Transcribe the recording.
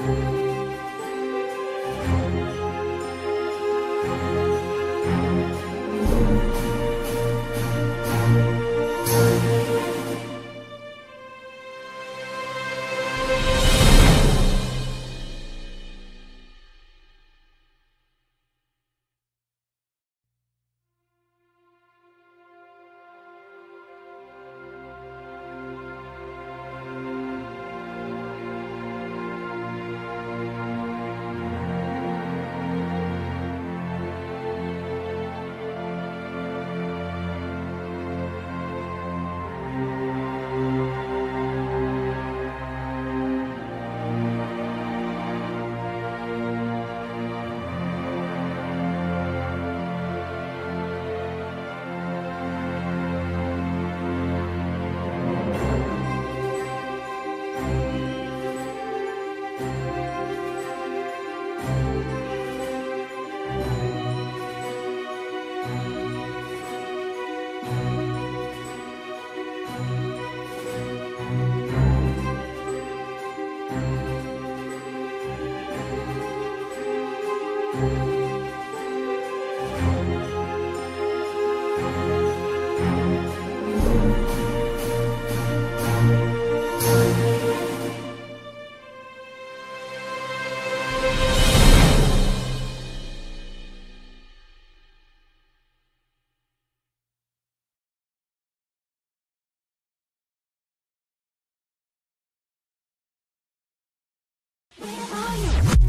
Where are you?